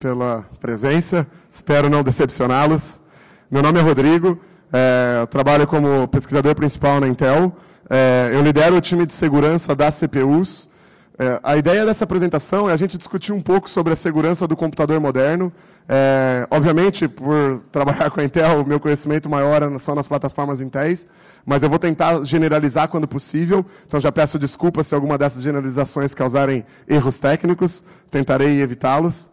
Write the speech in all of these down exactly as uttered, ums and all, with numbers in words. pela presença, espero não decepcioná-los. Meu nome é Rodrigo, é, eu trabalho como pesquisador principal na Intel, é, eu lidero o time de segurança das C P Us. É, a ideia dessa apresentação é a gente discutir um pouco sobre a segurança do computador moderno. É, obviamente, por trabalhar com a Intel, o meu conhecimento maior são nas plataformas Intéis, mas eu vou tentar generalizar quando possível, então já peço desculpas se alguma dessas generalizações causarem erros técnicos, tentarei evitá-los.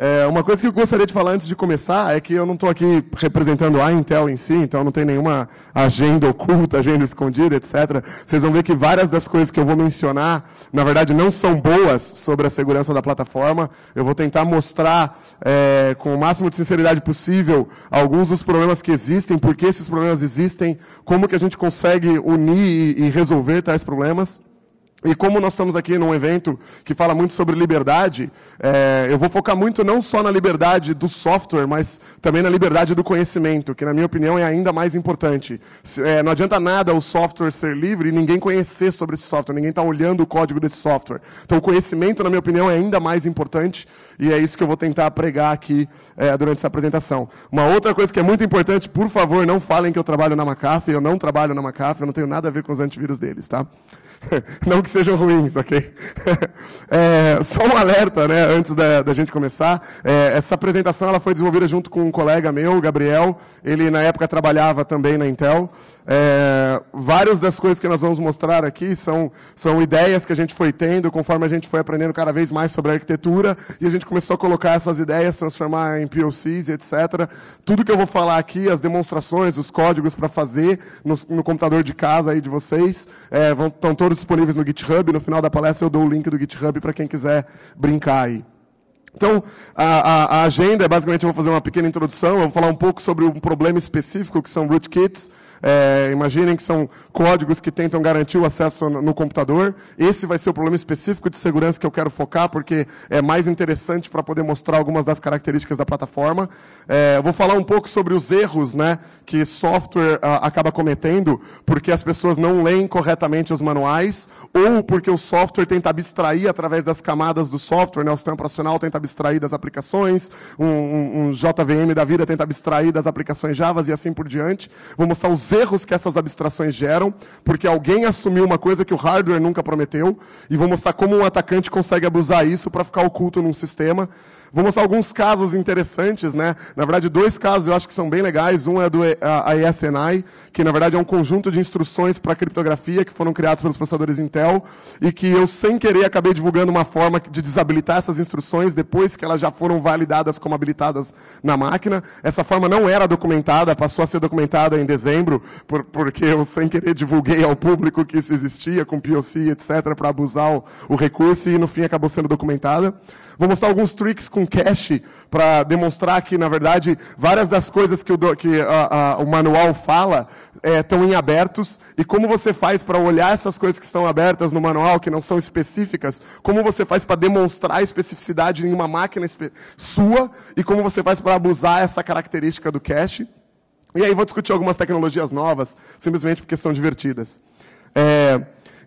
É, uma coisa que eu gostaria de falar antes de começar é que eu não estou aqui representando a Intel em si, então não tem nenhuma agenda oculta, agenda escondida, etcétera. Vocês vão ver que várias das coisas que eu vou mencionar, na verdade, não são boas sobre a segurança da plataforma. Eu vou tentar mostrar, é, com o máximo de sinceridade possível, alguns dos problemas que existem, por que esses problemas existem, como que a gente consegue unir e resolver tais problemas. E como nós estamos aqui num evento que fala muito sobre liberdade, é, eu vou focar muito não só na liberdade do software, mas também na liberdade do conhecimento, que na minha opinião é ainda mais importante. Se, é, não adianta nada o software ser livre e ninguém conhecer sobre esse software, ninguém está olhando o código desse software. Então o conhecimento, na minha opinião, é ainda mais importante e é isso que eu vou tentar pregar aqui é, durante essa apresentação. Uma outra coisa que é muito importante, por favor, não falem que eu trabalho na McAfee, eu não trabalho na McAfee, eu não tenho nada a ver com os antivírus deles, tá? Não que sejam ruins, ok? É, só um alerta, né, antes da, da gente começar. É, essa apresentação ela foi desenvolvida junto com um colega meu, o Gabriel. Ele, na época, trabalhava também na Intel. É, várias das coisas que nós vamos mostrar aqui são, são ideias que a gente foi tendo conforme a gente foi aprendendo cada vez mais sobre a arquitetura e a gente começou a colocar essas ideias, transformar em P O Cs, etcétera. Tudo que eu vou falar aqui, as demonstrações, os códigos para fazer no, no computador de casa aí de vocês, é, vão, estão todos disponíveis no GitHub. No final da palestra eu dou o link do GitHub para quem quiser brincar aí. Então, a, a, a agenda é basicamente, eu vou fazer uma pequena introdução, eu vou falar um pouco sobre um problema específico que são rootkits. É, imaginem que são códigos que tentam garantir o acesso no, no computador. Esse vai ser o problema específico de segurança que eu quero focar, porque é mais interessante para poder mostrar algumas das características da plataforma. É, eu vou falar um pouco sobre os erros, né, que software a, acaba cometendo, porque as pessoas não leem corretamente os manuais, ou porque o software tenta abstrair através das camadas do software, né, o sistema operacional tenta abstrair das aplicações, um, um, um J V M da vida tenta abstrair das aplicações Java e assim por diante. Vou mostrar os erros que essas abstrações geram, porque alguém assumiu uma coisa que o hardware nunca prometeu, e vou mostrar como um atacante consegue abusar isso para ficar oculto num sistema. Vou mostrar alguns casos interessantes, né? Na verdade, dois casos eu acho que são bem legais. Um é do A E S N I, que na verdade é um conjunto de instruções para criptografia que foram criados pelos processadores Intel, e que eu, sem querer, acabei divulgando uma forma de desabilitar essas instruções depois que elas já foram validadas como habilitadas na máquina. Essa forma não era documentada, passou a ser documentada em dezembro, Por, porque eu, sem querer, divulguei ao público que isso existia, com P O C, etcétera, para abusar o, o recurso, e no fim acabou sendo documentada. Vou mostrar alguns tricks com cache para demonstrar que, na verdade, várias das coisas que o, que a, a, o manual fala estão é, em abertos, e como você faz para olhar essas coisas que estão abertas no manual, que não são específicas, como você faz para demonstrar a especificidade em uma máquina sua, e como você faz para abusar essa característica do cache. E aí vou discutir algumas tecnologias novas, simplesmente porque são divertidas. É,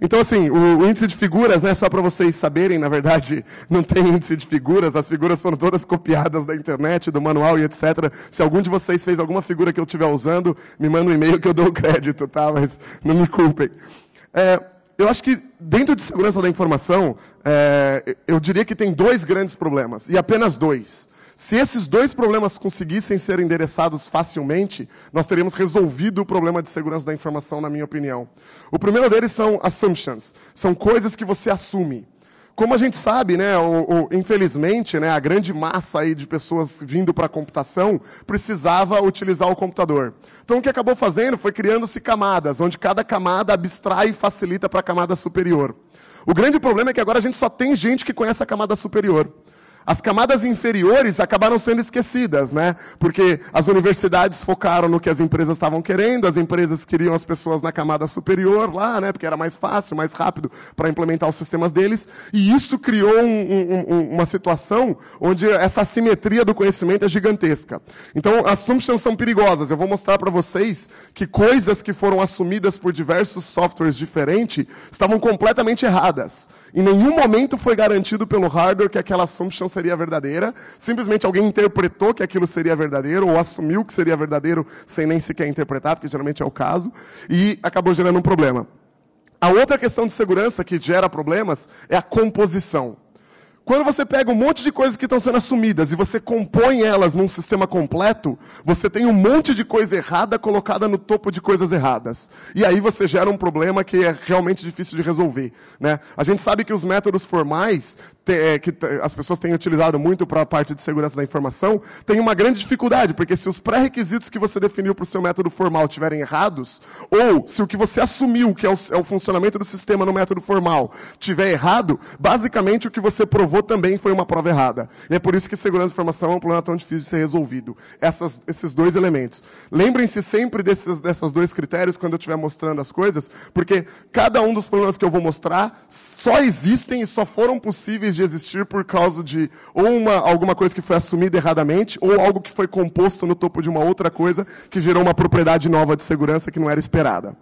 então, assim, o, o índice de figuras, né, só para vocês saberem, na verdade, não tem índice de figuras, as figuras foram todas copiadas da internet, do manual e etcétera. Se algum de vocês fez alguma figura que eu estiver usando, me manda um e-mail que eu dou o crédito, tá? Mas não me culpem. É, eu acho que, dentro de segurança da informação, é, eu diria que tem dois grandes problemas, e apenas dois. Se esses dois problemas conseguissem ser endereçados facilmente, nós teríamos resolvido o problema de segurança da informação, na minha opinião. O primeiro deles são assumptions, são coisas que você assume. Como a gente sabe, né, o, o, infelizmente, né, a grande massa aí de pessoas vindo para a computação precisava utilizar o computador. Então, o que acabou fazendo foi criando-se camadas, onde cada camada abstrai e facilita para a camada superior. O grande problema é que agora a gente só tem gente que conhece a camada superior. As camadas inferiores acabaram sendo esquecidas, né? Porque as universidades focaram no que as empresas estavam querendo, as empresas queriam as pessoas na camada superior lá, né? Porque era mais fácil, mais rápido para implementar os sistemas deles. E isso criou um, um, um, uma situação onde essa assimetria do conhecimento é gigantesca. Então, assumptions são perigosas. Eu vou mostrar para vocês que coisas que foram assumidas por diversos softwares diferentes estavam completamente erradas. Em nenhum momento foi garantido pelo hardware que aquela assumption seria verdadeira, simplesmente alguém interpretou que aquilo seria verdadeiro ou assumiu que seria verdadeiro sem nem sequer interpretar, porque geralmente é o caso, e acabou gerando um problema. A outra questão de segurança que gera problemas é a composição. Quando você pega um monte de coisas que estão sendo assumidas e você compõe elas num sistema completo, você tem um monte de coisa errada colocada no topo de coisas erradas. E aí você gera um problema que é realmente difícil de resolver, né? A gente sabe que os métodos formais, que as pessoas têm utilizado muito para a parte de segurança da informação, tem uma grande dificuldade, porque se os pré-requisitos que você definiu para o seu método formal estiverem errados, ou se o que você assumiu, que é o, é o funcionamento do sistema no método formal, estiver errado, basicamente o que você provou também foi uma prova errada. E é por isso que segurança da informação é um problema tão difícil de ser resolvido. Essas, esses dois elementos. Lembrem-se sempre desses, desses dois critérios quando eu estiver mostrando as coisas, porque cada um dos problemas que eu vou mostrar só existem e só foram possíveis de existir por causa de ou uma, alguma coisa que foi assumida erradamente ou algo que foi composto no topo de uma outra coisa que gerou uma propriedade nova de segurança que não era esperada.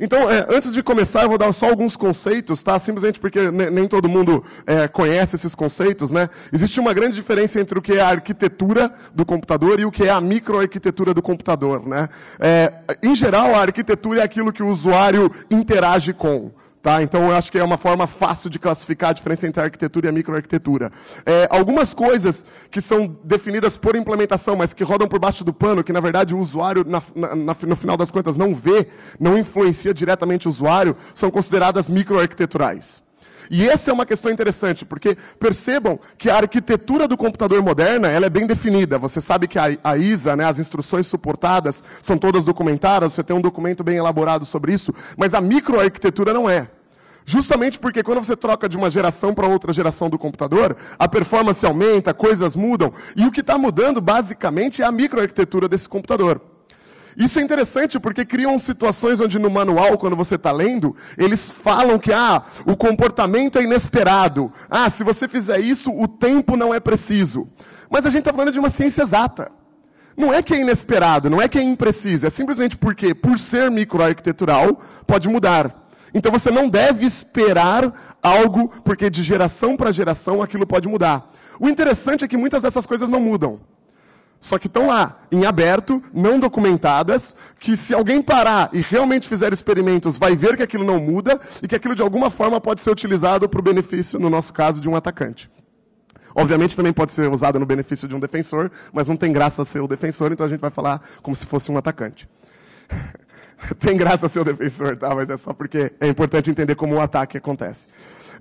Então, é, antes de começar, eu vou dar só alguns conceitos, tá? Simplesmente porque nem todo mundo é, conhece esses conceitos, né? Existe uma grande diferença entre o que é a arquitetura do computador e o que é a microarquitetura do computador, né? É, em geral, a arquitetura é aquilo que o usuário interage com. Tá? Então, eu acho que é uma forma fácil de classificar a diferença entre a arquitetura e a microarquitetura. É, algumas coisas que são definidas por implementação, mas que rodam por baixo do pano, que, na verdade, o usuário, na, na, no final das contas, não vê, não influencia diretamente o usuário, são consideradas microarquiteturais. E essa é uma questão interessante, porque percebam que a arquitetura do computador moderna ela é bem definida. Você sabe que a, a I S A, né, as instruções suportadas, são todas documentadas, você tem um documento bem elaborado sobre isso, mas a microarquitetura não é. Justamente porque quando você troca de uma geração para outra geração do computador, a performance aumenta, coisas mudam, e o que está mudando basicamente é a microarquitetura desse computador. Isso é interessante porque criam situações onde no manual, quando você está lendo, eles falam que ah, o comportamento é inesperado. Ah, se você fizer isso, o tempo não é preciso. Mas a gente está falando de uma ciência exata. Não é que é inesperado, não é que é impreciso. É simplesmente porque, por ser microarquitetural, pode mudar. Então você não deve esperar algo, porque de geração para geração aquilo pode mudar. O interessante é que muitas dessas coisas não mudam. Só que estão lá, em aberto, não documentadas, que se alguém parar e realmente fizer experimentos, vai ver que aquilo não muda e que aquilo de alguma forma pode ser utilizado para o benefício, no nosso caso, de um atacante. Obviamente também pode ser usado no benefício de um defensor, mas não tem graça ser o defensor, então a gente vai falar como se fosse um atacante. Tem graça ser o defensor, tá? Mas é só porque é importante entender como o ataque acontece.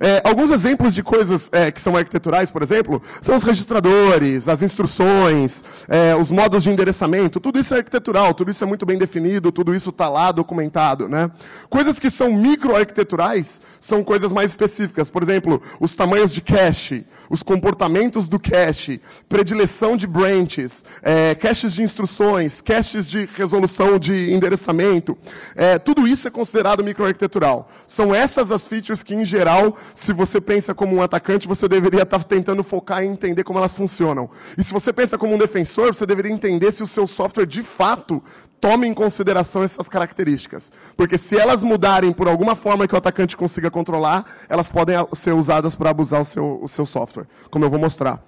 É, alguns exemplos de coisas é, que são arquiteturais, por exemplo, são os registradores, as instruções, é, os modos de endereçamento, tudo isso é arquitetural, tudo isso é muito bem definido, tudo isso está lá documentado, né? Coisas que são microarquiteturais são coisas mais específicas, por exemplo, os tamanhos de cache, os comportamentos do cache, predileção de branches, é, caches de instruções, caches de resolução de endereçamento, é, tudo isso é considerado microarquitetural. São essas as features que, em geral, se você pensa como um atacante, você deveria estar tentando focar em entender como elas funcionam. E se você pensa como um defensor, você deveria entender se o seu software, de fato, toma em consideração essas características. Porque se elas mudarem por alguma forma que o atacante consiga controlar, elas podem ser usadas para abusar o seu, o seu software, como eu vou mostrar.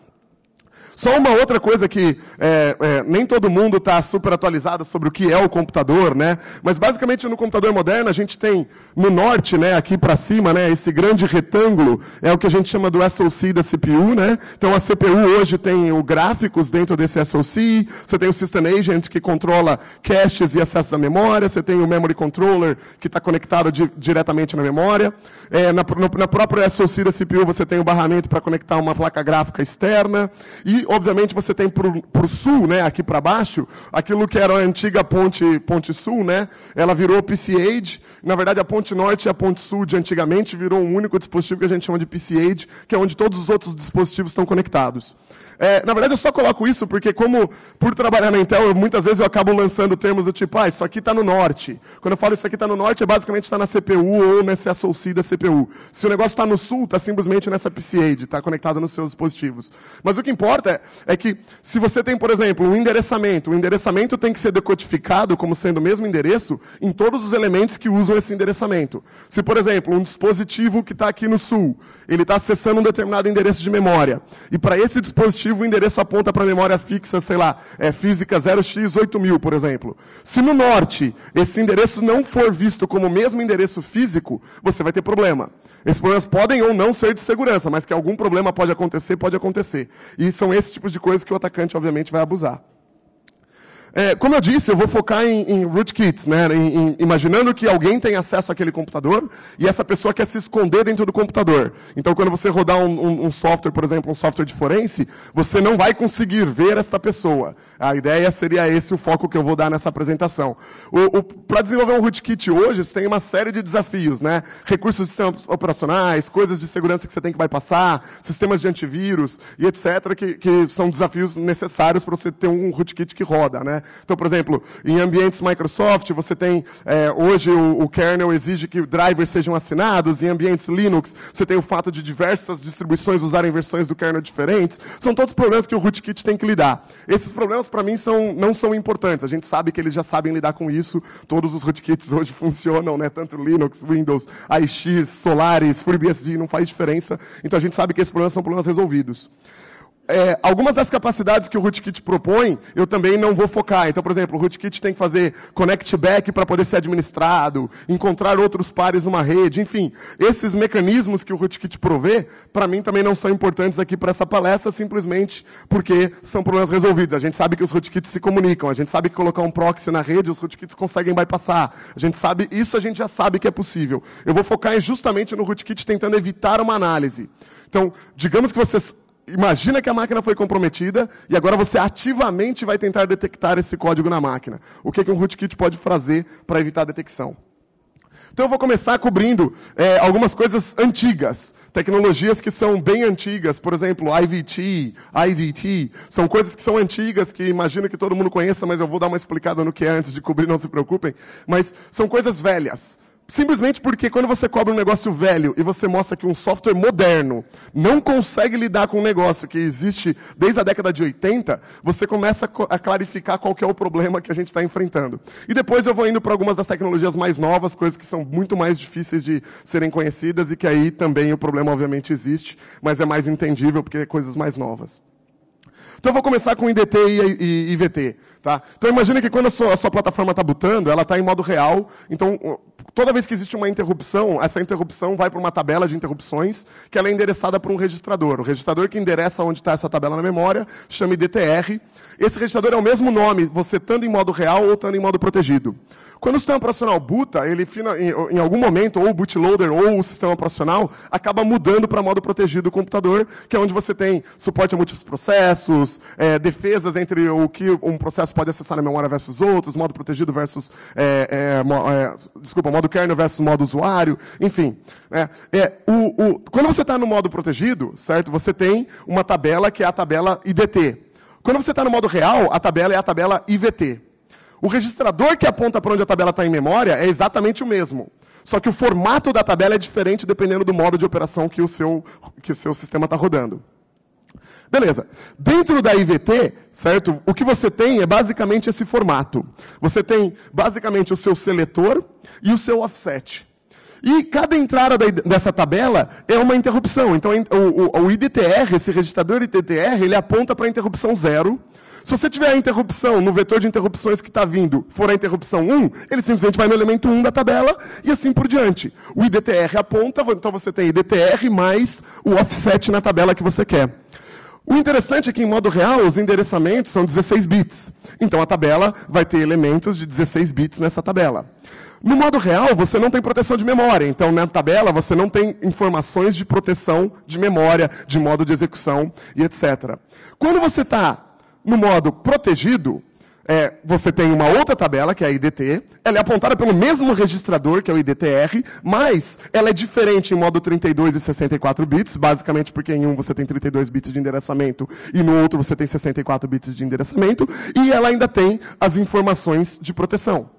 Só uma outra coisa que é, é, nem todo mundo está super atualizado sobre o que é o computador, né? Mas basicamente no computador moderno a gente tem no norte, né, aqui para cima, né, esse grande retângulo é o que a gente chama do S O C da C P U, né? Então a C P U hoje tem o gráficos dentro desse S O C, você tem o System Agent que controla caches e acessos à memória, você tem o Memory Controller que está conectado de, diretamente na memória, é, na, no, na própria S O C da C P U você tem o barramento para conectar uma placa gráfica externa e obviamente você tem para o sul, né, aqui para baixo, aquilo que era a antiga ponte, ponte sul, né, ela virou P C H, na verdade a ponte norte e a ponte sul de antigamente virou um único dispositivo que a gente chama de P C H, que é onde todos os outros dispositivos estão conectados. É, na verdade eu só coloco isso porque como por trabalhar na Intel, eu, muitas vezes eu acabo lançando termos do tipo, ah, isso aqui está no norte. Quando eu falo isso aqui está no norte, é basicamente está na C P U ou nesse S O C da C P U. Se o negócio está no sul, está simplesmente nessa P C H, está conectado nos seus dispositivos. Mas o que importa é, é que se você tem, por exemplo, um endereçamento, o endereçamento tem que ser decodificado como sendo o mesmo endereço em todos os elementos que usam esse endereçamento. Se, por exemplo, um dispositivo que está aqui no sul, ele está acessando um determinado endereço de memória, e para esse dispositivo o endereço aponta para a memória fixa, sei lá, é, física zero x oito mil, por exemplo. Se no norte esse endereço não for visto como o mesmo endereço físico, você vai ter problema. Esses problemas podem ou não ser de segurança, mas que algum problema pode acontecer, pode acontecer. E são esses tipos de coisas que o atacante, obviamente, vai abusar. É, como eu disse, eu vou focar em, em rootkits, né? Em, em, imaginando que alguém tem acesso àquele computador e essa pessoa quer se esconder dentro do computador. Então, quando você rodar um, um, um software, por exemplo, um software de forense, você não vai conseguir ver esta pessoa. A ideia seria esse o foco que eu vou dar nessa apresentação. Para desenvolver um rootkit hoje, você tem uma série de desafios, né? Recursos de sistemas operacionais, coisas de segurança que você tem que bypassar, sistemas de antivírus e etcétera, que, que são desafios necessários para você ter um rootkit que roda, né? Então, por exemplo, em ambientes Microsoft, você tem, é, hoje o, o kernel exige que drivers sejam assinados, em ambientes Linux, você tem o fato de diversas distribuições usarem versões do kernel diferentes, são todos os problemas que o rootkit tem que lidar. Esses problemas, para mim, são, não são importantes, a gente sabe que eles já sabem lidar com isso, todos os rootkits hoje funcionam, né? Tanto Linux, Windows, A E X, Solaris, FreeBSD, não faz diferença, então a gente sabe que esses problemas são problemas resolvidos. É, algumas das capacidades que o rootkit propõe, eu também não vou focar. Então, por exemplo, o rootkit tem que fazer connect back para poder ser administrado, encontrar outros pares numa rede, enfim. Esses mecanismos que o rootkit provê, para mim também não são importantes aqui para essa palestra, simplesmente porque são problemas resolvidos. A gente sabe que os rootkits se comunicam, a gente sabe que colocar um proxy na rede, os rootkits conseguem bypassar. A gente sabe, isso a gente já sabe que é possível. Eu vou focar justamente no rootkit tentando evitar uma análise. Então, digamos que vocês... Imagina que a máquina foi comprometida e agora você ativamente vai tentar detectar esse código na máquina. O que, que um rootkit pode fazer para evitar a detecção? Então eu vou começar cobrindo é, algumas coisas antigas, tecnologias que são bem antigas, por exemplo, I V T, I D T, são coisas que são antigas, que imagino que todo mundo conheça, mas eu vou dar uma explicada no que é antes de cobrir, não se preocupem, mas são coisas velhas. Simplesmente porque quando você cobra um negócio velho e você mostra que um software moderno não consegue lidar com um negócio que existe desde a década de oitenta, você começa a clarificar qual que é o problema que a gente está enfrentando. E depois eu vou indo para algumas das tecnologias mais novas, coisas que são muito mais difíceis de serem conhecidas e que aí também o problema obviamente existe, mas é mais entendível porque é coisas mais novas. Então, eu vou começar com I D T e I V T. Tá? Então, imagina que quando a sua, a sua plataforma está bootando, ela está em modo real. Então, toda vez que existe uma interrupção, essa interrupção vai para uma tabela de interrupções que ela é endereçada por um registrador. O registrador que endereça onde está essa tabela na memória chama I D T R. Esse registrador é o mesmo nome, você estando em modo real ou estando em modo protegido. Quando o sistema operacional boota, ele, em algum momento, ou o bootloader ou o sistema operacional, acaba mudando para modo protegido o computador, que é onde você tem suporte a múltiplos processos, é, defesas entre o que um processo pode acessar na memória versus outros, modo protegido versus, é, é, é, desculpa, modo kernel versus modo usuário, enfim. É, é, o, o, quando você está no modo protegido, certo, você tem uma tabela que é a tabela I D T. Quando você está no modo real, a tabela é a tabela I V T. O registrador que aponta para onde a tabela está em memória é exatamente o mesmo. Só que o formato da tabela é diferente dependendo do modo de operação que o seu, que o seu sistema está rodando. Beleza. Dentro da I V T, certo, o que você tem é basicamente esse formato. Você tem basicamente o seu seletor e o seu offset. E cada entrada dessa tabela é uma interrupção. Então, o, o, o I D T R, esse registrador I D T R, ele aponta para a interrupção zero. Se você tiver a interrupção, no vetor de interrupções que está vindo, for a interrupção um, ele simplesmente vai no elemento um da tabela e assim por diante. O I D T R aponta, então você tem I D T R mais o offset na tabela que você quer. O interessante é que, em modo real, os endereçamentos são dezesseis bits. Então, a tabela vai ter elementos de dezesseis bits nessa tabela. No modo real, você não tem proteção de memória. Então, na tabela, você não tem informações de proteção de memória, de modo de execução e etcétera. Quando você está... No modo protegido, é, você tem uma outra tabela, que é a I D T, ela é apontada pelo mesmo registrador, que é o I D T R, mas ela é diferente em modo trinta e dois e sessenta e quatro bits, basicamente porque em um você tem trinta e dois bits de endereçamento e no outro você tem sessenta e quatro bits de endereçamento, e ela ainda tem as informações de proteção.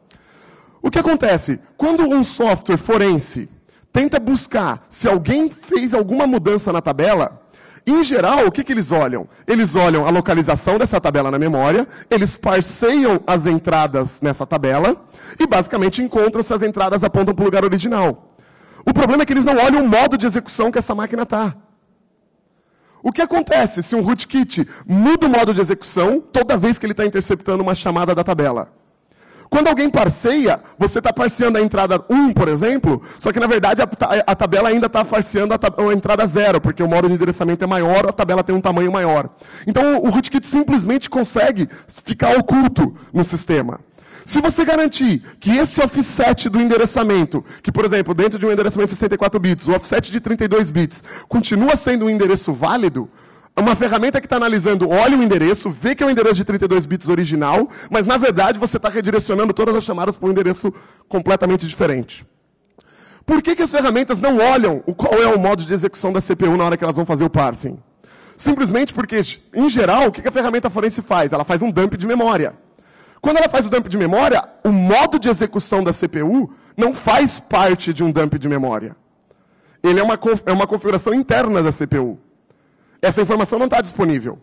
O que acontece? Quando um software forense tenta buscar se alguém fez alguma mudança na tabela, Em geral, o que, que eles olham? Eles olham a localização dessa tabela na memória, eles parseiam as entradas nessa tabela e, basicamente, encontram se as entradas apontam para o lugar original. O problema é que eles não olham o modo de execução que essa máquina está. O que acontece se um rootkit muda o modo de execução toda vez que ele está interceptando uma chamada da tabela? Quando alguém parceia, você está parceando a entrada um, por exemplo, só que, na verdade, a, a tabela ainda está parceando a, a entrada zero, porque o modo de endereçamento é maior, a tabela tem um tamanho maior. Então, o, o rootkit simplesmente consegue ficar oculto no sistema. Se você garantir que esse offset do endereçamento, que, por exemplo, dentro de um endereçamento de sessenta e quatro bits, o offset de trinta e dois bits, continua sendo um endereço válido, uma ferramenta que está analisando, olha o endereço, vê que é o endereço de trinta e dois bits original, mas, na verdade, você está redirecionando todas as chamadas para um endereço completamente diferente. Por que que as ferramentas não olham o qual é o modo de execução da C P U na hora que elas vão fazer o parsing? Simplesmente porque, em geral, o que a ferramenta forense faz? Ela faz um dump de memória. Quando ela faz o dump de memória, o modo de execução da C P U não faz parte de um dump de memória. Ele é uma, é uma configuração interna da C P U. Essa informação não está disponível.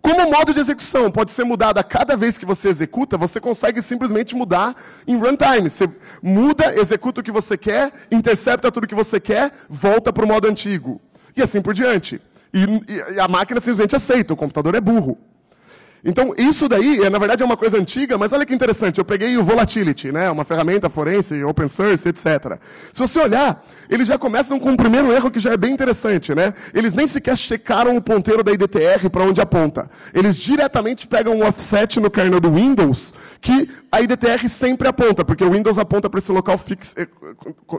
Como o modo de execução pode ser mudado a cada vez que você executa, você consegue simplesmente mudar em runtime. Você muda, executa o que você quer, intercepta tudo o que você quer, volta para o modo antigo. E assim por diante. E, e a máquina simplesmente aceita, o computador é burro. Então, isso daí, na verdade, é uma coisa antiga, mas olha que interessante, eu peguei o Volatility, né, uma ferramenta forense, open source, etcétera. Se você olhar, eles já começam com o primeiro erro que já é bem interessante, né? Eles nem sequer checaram o ponteiro da I D T R para onde aponta. Eles diretamente pegam um offset no kernel do Windows, que a I D T R sempre aponta, porque o Windows aponta para esse local fix,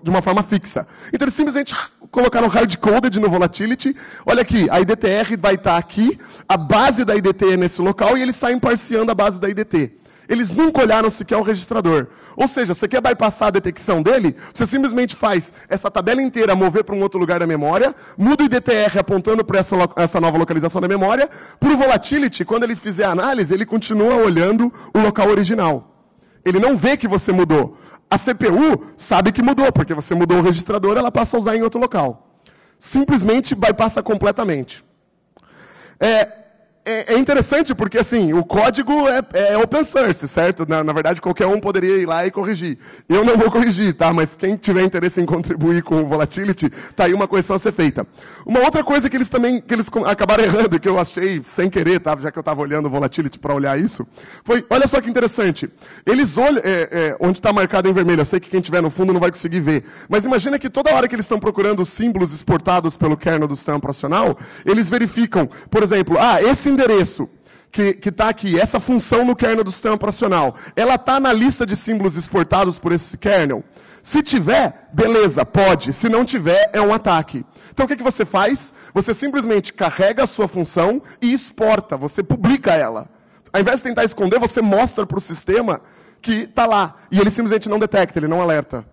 de uma forma fixa. Então, eles simplesmente colocaram hard-coded no Volatility, olha aqui, a I D T R vai estar aqui, a base da I D T é nesse local, e eles saem parciando a base da I D T. Eles nunca olharam sequer o registrador. Ou seja, você quer bypassar a detecção dele? Você simplesmente faz essa tabela inteira mover para um outro lugar da memória, muda o I D T R apontando para essa, essa nova localização da memória, para o Volatility, quando ele fizer a análise, ele continua olhando o local original. Ele não vê que você mudou. A C P U sabe que mudou, porque você mudou o registrador, ela passa a usar em outro local. Simplesmente bypassa completamente. É... É interessante porque, assim, o código é, é open source, certo? Na, na verdade, qualquer um poderia ir lá e corrigir. Eu não vou corrigir, tá? Mas quem tiver interesse em contribuir com o Volatility, tá aí uma correção a ser feita. Uma outra coisa que eles também, que eles acabaram errando, que eu achei sem querer, tá? Já que eu estava olhando o Volatility para olhar isso, foi, olha só que interessante. Eles olham, é, é, onde está marcado em vermelho, eu sei que quem tiver no fundo não vai conseguir ver, mas imagina que toda hora que eles estão procurando símbolos exportados pelo kernel do sistema operacional, eles verificam, por exemplo, ah, esse endereço que está aqui, essa função no kernel do sistema operacional, ela está na lista de símbolos exportados por esse kernel? Se tiver, beleza, pode. Se não tiver, é um ataque. Então, o que, que você faz? Você simplesmente carrega a sua função e exporta, você publica ela. Ao invés de tentar esconder, você mostra para o sistema que está lá. E ele simplesmente não detecta, ele não alerta.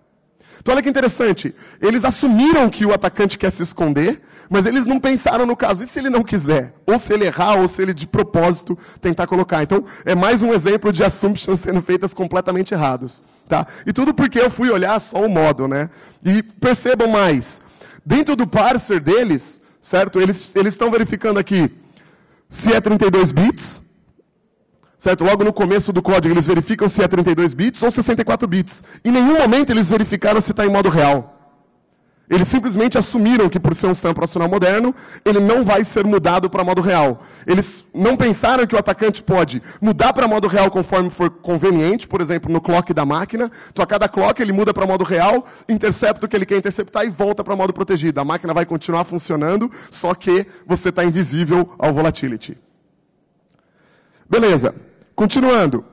Então, olha que interessante. Eles assumiram que o atacante quer se esconder, mas eles não pensaram no caso, e se ele não quiser? Ou se ele errar, ou se ele de propósito tentar colocar. Então, é mais um exemplo de assumptions sendo feitas completamente errados. Tá? E tudo porque eu fui olhar só o modo, né? E percebam mais, dentro do parser deles, certo? Eles eles estão verificando aqui se é trinta e dois bits, certo? Logo no começo do código eles verificam se é trinta e dois bits ou sessenta e quatro bits. Em nenhum momento eles verificaram se está em modo real. Eles simplesmente assumiram que, por ser um sistema operacional moderno, ele não vai ser mudado para modo real. Eles não pensaram que o atacante pode mudar para modo real conforme for conveniente, por exemplo, no clock da máquina. Então, a cada clock, ele muda para modo real, intercepta o que ele quer interceptar e volta para modo protegido. A máquina vai continuar funcionando, só que você está invisível ao Volatility. Beleza. Continuando.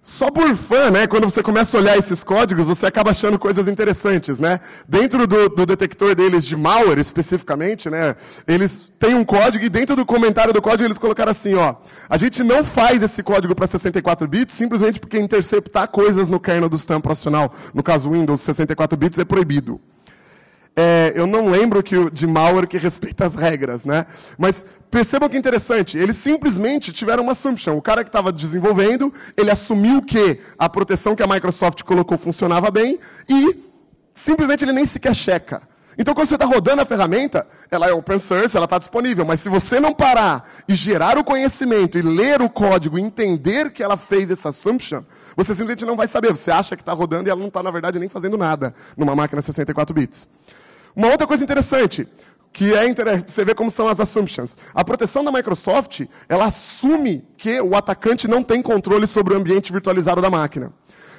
Só por fã, né, quando você começa a olhar esses códigos, você acaba achando coisas interessantes, né? Dentro do, do detector deles de malware, especificamente, né, eles têm um código e dentro do comentário do código eles colocaram assim, ó, a gente não faz esse código para sessenta e quatro bits simplesmente porque interceptar coisas no kernel do sistema operacional, no caso Windows, sessenta e quatro bits é proibido. É, eu não lembro que, de malware que respeita as regras, né? Mas percebam que interessante, eles simplesmente tiveram uma assumption. O cara que estava desenvolvendo, ele assumiu que a proteção que a Microsoft colocou funcionava bem e simplesmente ele nem sequer checa. Então, quando você está rodando a ferramenta, ela é open source, ela está disponível, mas se você não parar e gerar o conhecimento, e ler o código, e entender que ela fez essa assumption, você simplesmente não vai saber. Você acha que está rodando e ela não está, na verdade, nem fazendo nada numa máquina sessenta e quatro bits. Uma outra coisa interessante, que é você vê como são as assumptions. A proteção da Microsoft, ela assume que o atacante não tem controle sobre o ambiente virtualizado da máquina.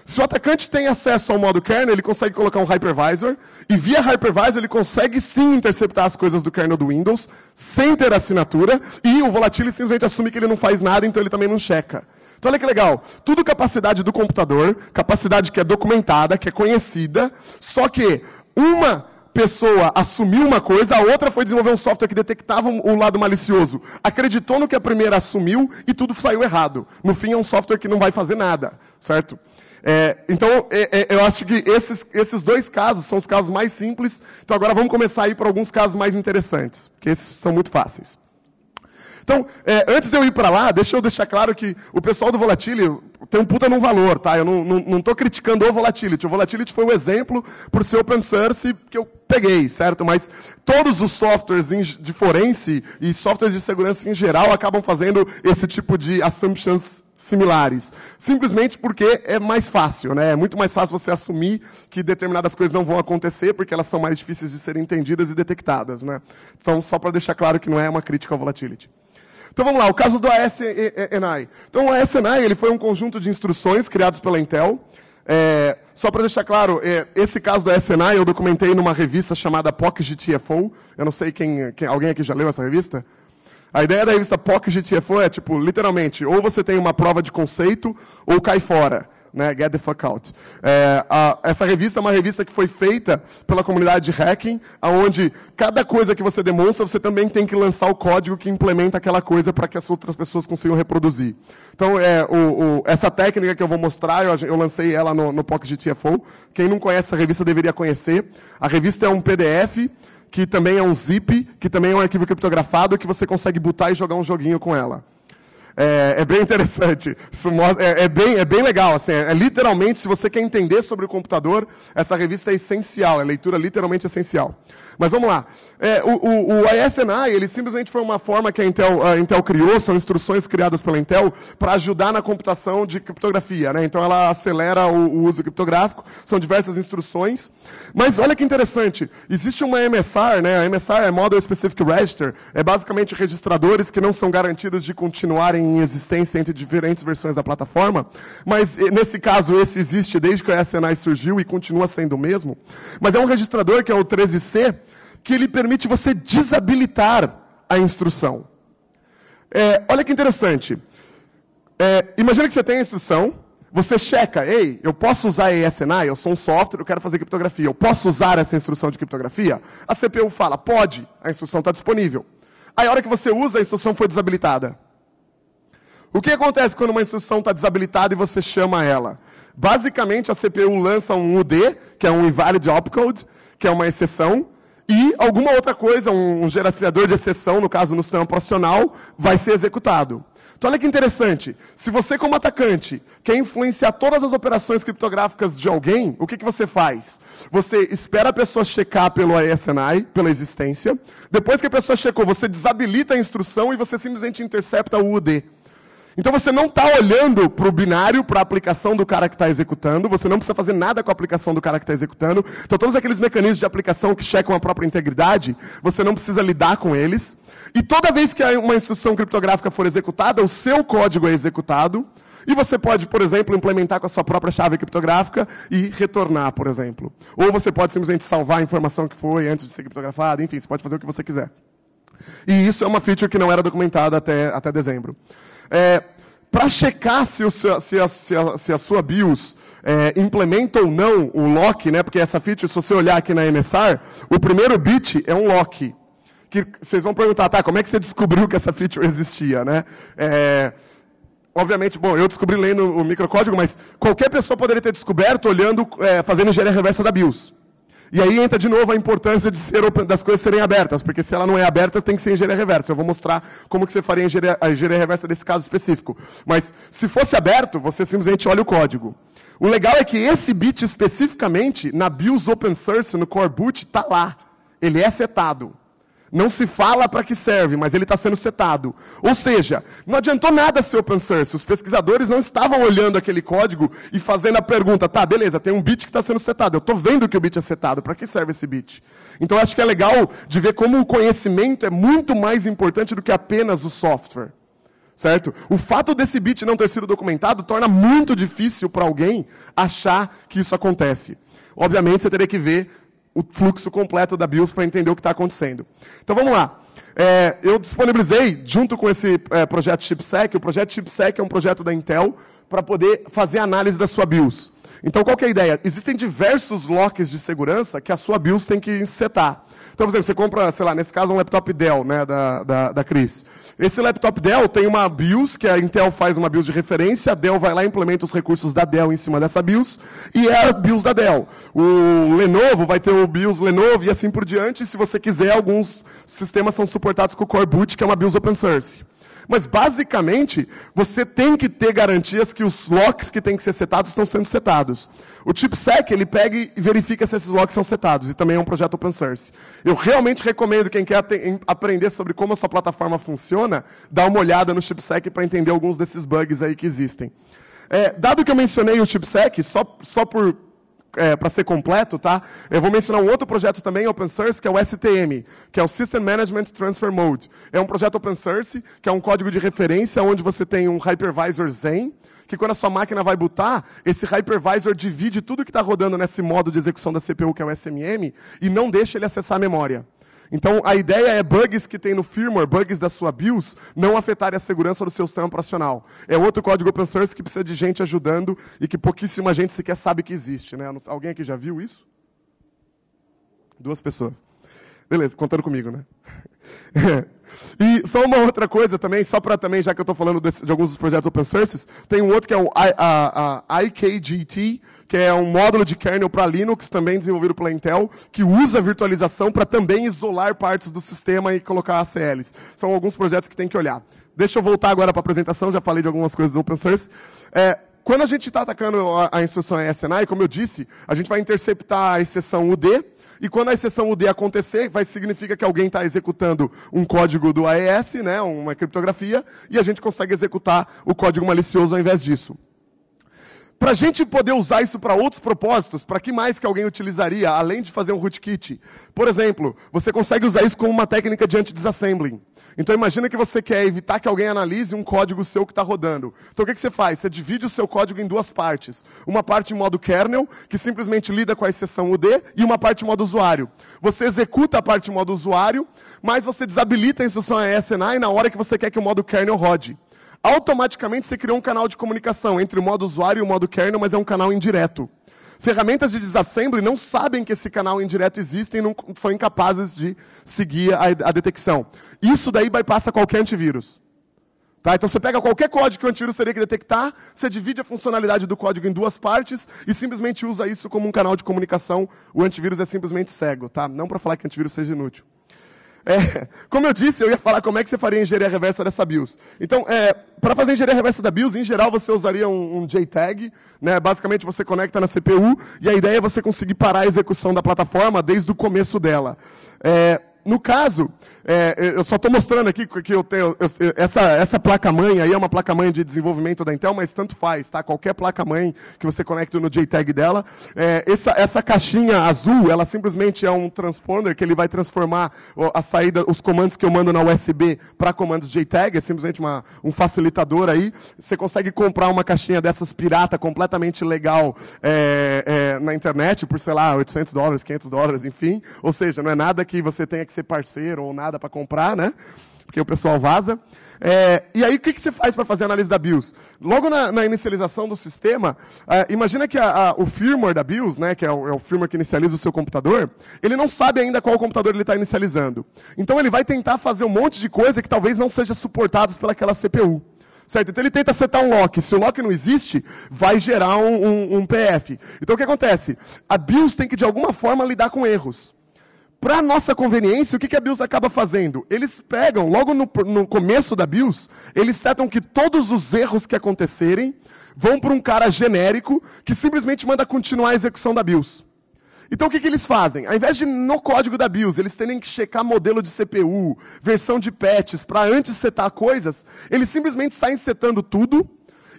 Se o atacante tem acesso ao modo kernel, ele consegue colocar um hypervisor, e via hypervisor ele consegue sim interceptar as coisas do kernel do Windows, sem ter assinatura, e o Volatility simplesmente assume que ele não faz nada, então ele também não checa. Então olha que legal, tudo capacidade do computador, capacidade que é documentada, que é conhecida, só que uma pessoa assumiu uma coisa, a outra foi desenvolver um software que detectava o lado malicioso, acreditou no que a primeira assumiu e tudo saiu errado. No fim é um software que não vai fazer nada, certo? É, então, é, é, eu acho que esses, esses dois casos são os casos mais simples. Então, agora vamos começar a ir para alguns casos mais interessantes, porque esses são muito fáceis. Então, é, antes de eu ir para lá, deixa eu deixar claro que o pessoal do Volatility tem um puta num valor, tá? Eu não estou criticando o Volatility. O Volatility foi um exemplo por ser open source que eu peguei, certo? Mas todos os softwares de forense e softwares de segurança em geral acabam fazendo esse tipo de assumptions similares, simplesmente porque é mais fácil, né? É muito mais fácil você assumir que determinadas coisas não vão acontecer porque elas são mais difíceis de serem entendidas e detectadas, né? Então, só para deixar claro que não é uma crítica ao Volatility. Então, vamos lá, o caso do A E S N I. Então, o A E S N I ele foi um conjunto de instruções criados pela Intel. É, só para deixar claro, é, esse caso do A E S N I eu documentei numa revista chamada P O C G T F O. Eu não sei quem, quem, alguém aqui já leu essa revista? A ideia da revista P O C G T F O é, tipo, literalmente, ou você tem uma prova de conceito, ou cai fora, né? Get the fuck out. É, a, essa revista é uma revista que foi feita pela comunidade de hacking, onde cada coisa que você demonstra, você também tem que lançar o código que implementa aquela coisa para que as outras pessoas consigam reproduzir. Então, é, o, o, essa técnica que eu vou mostrar, eu, eu lancei ela no, no P O C G T F O. Quem não conhece a revista deveria conhecer. A revista é um P D F... que também é um zip, que também é um arquivo criptografado, que você consegue botar e jogar um joguinho com ela. É, é bem interessante, Isso mostra, é, é, bem, é bem legal. Assim, é, é literalmente, se você quer entender sobre o computador, essa revista é essencial, é leitura literalmente essencial. Mas vamos lá. É, o o, o A E S N I, ele simplesmente foi uma forma que a Intel, a Intel criou, são instruções criadas pela Intel para ajudar na computação de criptografia, né? Então ela acelera o, o uso criptográfico, são diversas instruções. Mas olha que interessante, existe uma M S R, né? A M S R é Model Specific Register, é basicamente registradores que não são garantidos de continuarem em existência entre diferentes versões da plataforma, mas nesse caso esse existe desde que a A E S N I surgiu e continua sendo o mesmo. Mas é um registrador que é o treze C, que ele permite você desabilitar a instrução. É, olha que interessante. É, imagina que você tem a instrução, você checa, ei, eu posso usar a A E S N I, eu sou um software, eu quero fazer criptografia, eu posso usar essa instrução de criptografia? A C P U fala, pode, a instrução está disponível. Aí a hora que você usa, a instrução foi desabilitada. O que acontece quando uma instrução está desabilitada e você chama ela? Basicamente, a C P U lança um U D, que é um Invalid Opcode, que é uma exceção, e alguma outra coisa, um gerenciador de exceção, no caso no sistema operacional, vai ser executado. Então olha que interessante, se você como atacante quer influenciar todas as operações criptográficas de alguém, o que, que você faz? Você espera a pessoa checar pelo A E S N I, pela existência, depois que a pessoa checou, você desabilita a instrução e você simplesmente intercepta o U D. Então você não está olhando para o binário, para a aplicação do cara que está executando, você não precisa fazer nada com a aplicação do cara que está executando. Então todos aqueles mecanismos de aplicação que checam a própria integridade, você não precisa lidar com eles. E toda vez que uma instrução criptográfica for executada, o seu código é executado. E você pode, por exemplo, implementar com a sua própria chave criptográfica e retornar, por exemplo. Ou você pode simplesmente salvar a informação que foi antes de ser criptografada, enfim, você pode fazer o que você quiser. E isso é uma feature que não era documentada até, até dezembro. É, para checar se, o seu, se, a, se, a, se a sua BIOS é, implementa ou não o lock, né, porque essa feature, se você olhar aqui na M S R, o primeiro bit é um lock. Que vocês vão perguntar, tá, como é que você descobriu que essa feature existia, né? É, obviamente, bom, eu descobri lendo o microcódigo, mas qualquer pessoa poderia ter descoberto olhando, é, fazendo engenharia reversa da BIOS. E aí entra de novo a importância de ser open, das coisas serem abertas, porque se ela não é aberta, tem que ser engenharia reversa. Eu vou mostrar como que você faria engenharia, a engenharia reversa desse caso específico. Mas se fosse aberto, você simplesmente olha o código. O legal é que esse bit especificamente, na BIOS open source, no Core Boot, está lá. Ele é setado. Não se fala para que serve, mas ele está sendo setado. Ou seja, não adiantou nada ser open source. Os pesquisadores não estavam olhando aquele código e fazendo a pergunta, tá, beleza, tem um bit que está sendo setado, eu estou vendo que o bit é setado, para que serve esse bit? Então, acho que é legal de ver como o conhecimento é muito mais importante do que apenas o software. Certo? O fato desse bit não ter sido documentado torna muito difícil para alguém achar que isso acontece. Obviamente, você teria que ver o fluxo completo da BIOS para entender o que está acontecendo. Então, vamos lá. É, eu disponibilizei, junto com esse é, projeto ChipSec, o projeto ChipSec é um projeto da Intel para poder fazer a análise da sua BIOS. Então, qual que é a ideia? Existem diversos locks de segurança que a sua BIOS tem que setar. Então, por exemplo, você compra, sei lá, nesse caso, um laptop Dell, né, da, da, da Cris. Esse laptop Dell tem uma BIOS, que a Intel faz uma BIOS de referência, a Dell vai lá e implementa os recursos da Dell em cima dessa BIOS, e é a BIOS da Dell. O Lenovo vai ter o BIOS Lenovo e assim por diante, e se você quiser, alguns sistemas são suportados com o Core Boot, que é uma BIOS open source. Mas, basicamente, você tem que ter garantias que os locks que têm que ser setados estão sendo setados. O ChipSec, ele pega e verifica se esses locks são setados, e também é um projeto open source. Eu realmente recomendo quem quer aprender sobre como essa plataforma funciona, dar uma olhada no ChipSec para entender alguns desses bugs aí que existem. É, dado que eu mencionei o ChipSec, só, só por... É, para ser completo, tá? Eu vou mencionar um outro projeto também, open source, que é o S T M, que é o System Management Transfer Mode. É um projeto open source, que é um código de referência, onde você tem um hypervisor Zen, que quando a sua máquina vai bootar, esse hypervisor divide tudo que está rodando nesse modo de execução da C P U, que é o S M M, e não deixa ele acessar a memória. Então, a ideia é bugs que tem no firmware, bugs da sua BIOS, não afetarem a segurança do seu sistema operacional. É outro código open source que precisa de gente ajudando e que pouquíssima gente sequer sabe que existe, né? Alguém aqui já viu isso? Duas pessoas. Beleza, contando comigo, né? E só uma outra coisa também, só para também, já que eu estou falando desse, de alguns dos projetos open sources, tem um outro que é o I, a, a I K G T, que é um módulo de kernel para Linux, também desenvolvido pela Intel, que usa a virtualização para também isolar partes do sistema e colocar A C Ls. São alguns projetos que tem que olhar. Deixa eu voltar agora para a apresentação, já falei de algumas coisas do open source. É, quando a gente está atacando a, a instrução A E S N I, como eu disse, a gente vai interceptar a exceção U D, e quando a exceção U D acontecer, vai significar que alguém está executando um código do A E S, né, uma criptografia, e a gente consegue executar o código malicioso ao invés disso. Para a gente poder usar isso para outros propósitos, para que mais que alguém utilizaria, além de fazer um rootkit? Por exemplo, você consegue usar isso como uma técnica de anti-disassembling. Então, imagina que você quer evitar que alguém analise um código seu que está rodando. Então, o que, que você faz? Você divide o seu código em duas partes. Uma parte em modo kernel, que simplesmente lida com a exceção U D, e uma parte em modo usuário. Você executa a parte em modo usuário, mas você desabilita a instrução A E S N I na hora que você quer que o modo kernel rode. Automaticamente, você criou um canal de comunicação entre o modo usuário e o modo kernel, mas é um canal indireto. Ferramentas de disassembly não sabem que esse canal indireto existe e não são incapazes de seguir a, a detecção. Isso daí bypassa qualquer antivírus. Tá? Então, você pega qualquer código que o antivírus teria que detectar, você divide a funcionalidade do código em duas partes e simplesmente usa isso como um canal de comunicação. O antivírus é simplesmente cego. Tá? Não para falar que o antivírus seja inútil. É, como eu disse, eu ia falar como é que você faria a engenharia reversa dessa BIOS. Então, é, para fazer a engenharia reversa da BIOS, em geral, você usaria um, um J TAG, né? Basicamente, você conecta na C P U, e a ideia é você conseguir parar a execução da plataforma desde o começo dela. É, no caso, é, eu só estou mostrando aqui que eu tenho eu, essa, essa placa-mãe aí é uma placa-mãe de desenvolvimento da Intel, mas tanto faz, tá? Qualquer placa-mãe que você conecta no J TAG dela. É, essa, essa caixinha azul, ela simplesmente é um transponder que ele vai transformar a saída, os comandos que eu mando na U S B para comandos J TAG, é simplesmente uma, um facilitador aí. Você consegue comprar uma caixinha dessas pirata completamente legal é, é, na internet por, sei lá, oitocentos dólares, quinhentos dólares, enfim. Ou seja, não é nada que você tenha que ser parceiro ou nada para comprar, né? Porque o pessoal vaza. É, e aí, o que, que você faz para fazer a análise da BIOS? Logo na, na inicialização do sistema, ah, imagina que a, a, o firmware da BIOS, né, que é o, é o firmware que inicializa o seu computador, ele não sabe ainda qual computador ele está inicializando. Então, ele vai tentar fazer um monte de coisa que talvez não seja suportados pelaquela C P U. Certo? Então, ele tenta setar um lock. Se o lock não existe, vai gerar um, um, um P F. Então, o que acontece? A BIOS tem que, de alguma forma, lidar com erros. Para nossa conveniência, o que a BIOS acaba fazendo? Eles pegam, logo no, no começo da BIOS, eles setam que todos os erros que acontecerem vão para um cara genérico que simplesmente manda continuar a execução da BIOS. Então o que, que eles fazem? Ao invés de no código da BIOS, eles terem que checar modelo de C P U, versão de patches, para antes setar coisas, eles simplesmente saem setando tudo,